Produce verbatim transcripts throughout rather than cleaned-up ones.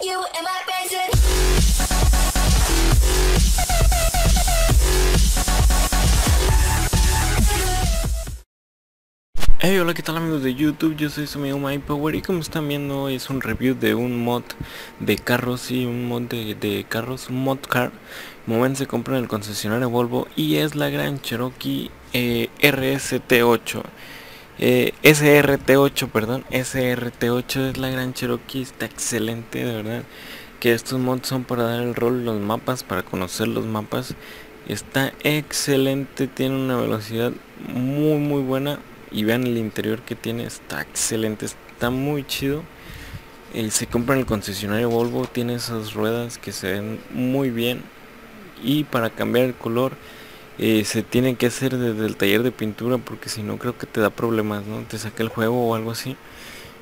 you and my friends. Hey, hola, ¿qué tal amigos de YouTube? Yo soy su amigo MyPower y como están viendo es un review de un mod de carros y un mod de, de carros, un mod car. Momento se compra en el concesionario Volvo y es la Grand Cherokee eh, R S T ocho. Eh, S R T ocho, perdón, S R T ocho es la Grand Cherokee, está excelente, de verdad. Que estos mods son para dar el rol los mapas, para conocer los mapas. Está excelente, tiene una velocidad muy muy buena. Y vean el interior que tiene, está excelente, está muy chido. Eh, se compra en el concesionario Volvo, tiene esas ruedas que se ven muy bien. Y para cambiar el color eh, se tiene que hacer desde el taller de pintura, porque si no creo que te da problemas, ¿no? Te saca el juego o algo así.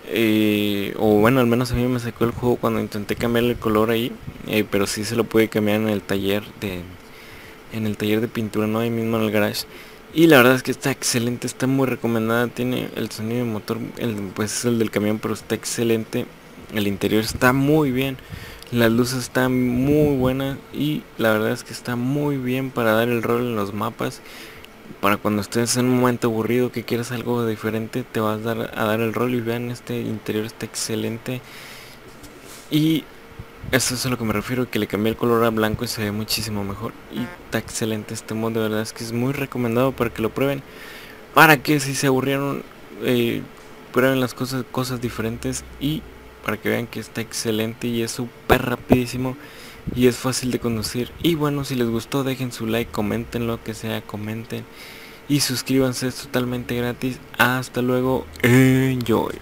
Eh, o bueno, al menos a mí me sacó el juego cuando intenté cambiar el color ahí. Eh, pero sí se lo puede cambiar en el taller de, en el taller de pintura, no ahí mismo en el garage. Y la verdad es que está excelente, está muy recomendada. Tiene el sonido de motor, el, pues es el del camión, pero está excelente. El interior está muy bien, las luces están muy buenas y la verdad es que está muy bien para dar el rol en los mapas. Para cuando estés en un momento aburrido que quieras algo diferente, te vas a dar, a dar el rol. Y vean, este interior está excelente. Y eso es a lo que me refiero, que le cambié el color a blanco y se ve muchísimo mejor. Y está excelente este mod, de verdad es que es muy recomendado para que lo prueben. Para que si se aburrieron, eh, prueben las cosas, cosas diferentes. Y para que vean que está excelente y es súper rapidísimo y es fácil de conducir. Y bueno, si les gustó dejen su like, comenten lo que sea, comenten. Y suscríbanse, es totalmente gratis. Hasta luego, enjoy.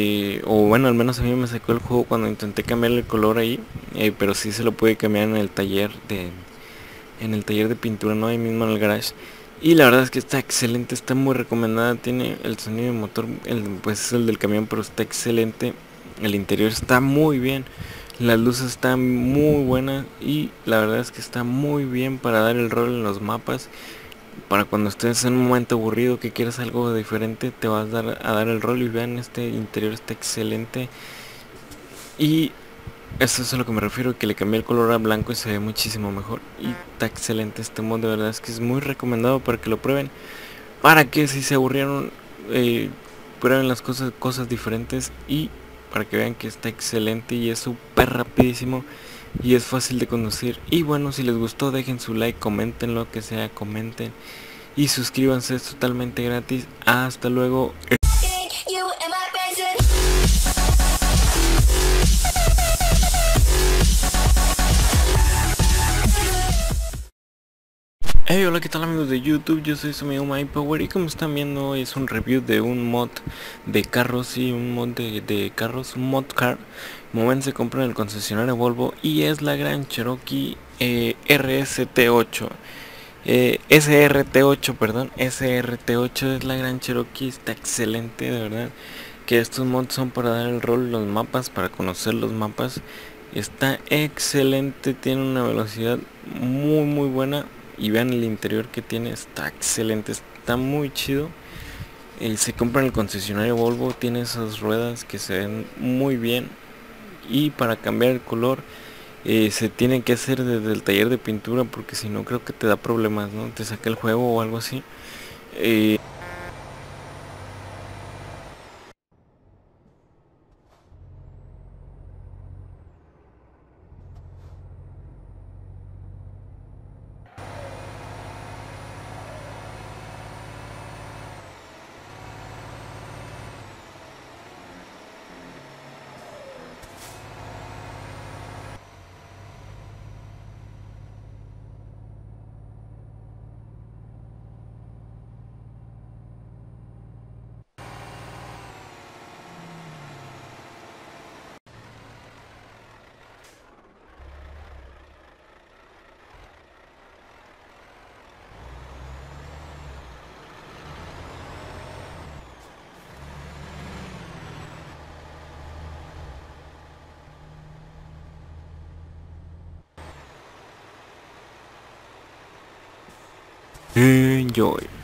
eh, o bueno, al menos a mí me sacó el juego cuando intenté cambiar el color ahí, eh, pero sí se lo pude cambiar en el taller de en el taller de pintura, no ahí mismo en el garage. Y la verdad es que está excelente, está muy recomendada. Tiene el sonido de motor, el, pues es el del camión, pero está excelente. El interior está muy bien, las luces están muy buenas y la verdad es que está muy bien para dar el rol en los mapas. Para cuando estés en un momento aburrido que quieras algo diferente, te vas a dar, a dar el rol. Y vean, este interior está excelente. Y eso es a lo que me refiero, que le cambié el color a blanco y se ve muchísimo mejor. Y está excelente este mod, de verdad es que es muy recomendado para que lo prueben. Para que si se aburrieron, eh, prueben las cosas, cosas diferentes, y para que vean que está excelente y es súper rapidísimo y es fácil de conducir. Y bueno, si les gustó, dejen su like, comenten lo que sea, comenten y suscríbanse, es totalmente gratis. Hasta luego. Hey, hola, ¿qué tal amigos de YouTube? Yo soy su amigo MyPower y como están viendo hoy es un review de un mod de carros y un mod de, de carros, un mod car. Momento se compra en el concesionario Volvo y es la Grand Cherokee eh, R S T ocho. Eh, S R T ocho, perdón, S R T ocho es la Grand Cherokee, está excelente, de verdad. Que estos mods son para dar el rol en los mapas, para conocer los mapas. Está excelente, tiene una velocidad muy muy buena. Y vean el interior que tiene, está excelente, está muy chido. Eh, se compra en el concesionario Volvo, tiene esas ruedas que se ven muy bien. Y para cambiar el color eh, se tiene que hacer desde el taller de pintura, porque si no creo que te da problemas, ¿no? Te saca el juego o algo así. Eh... Enjoy.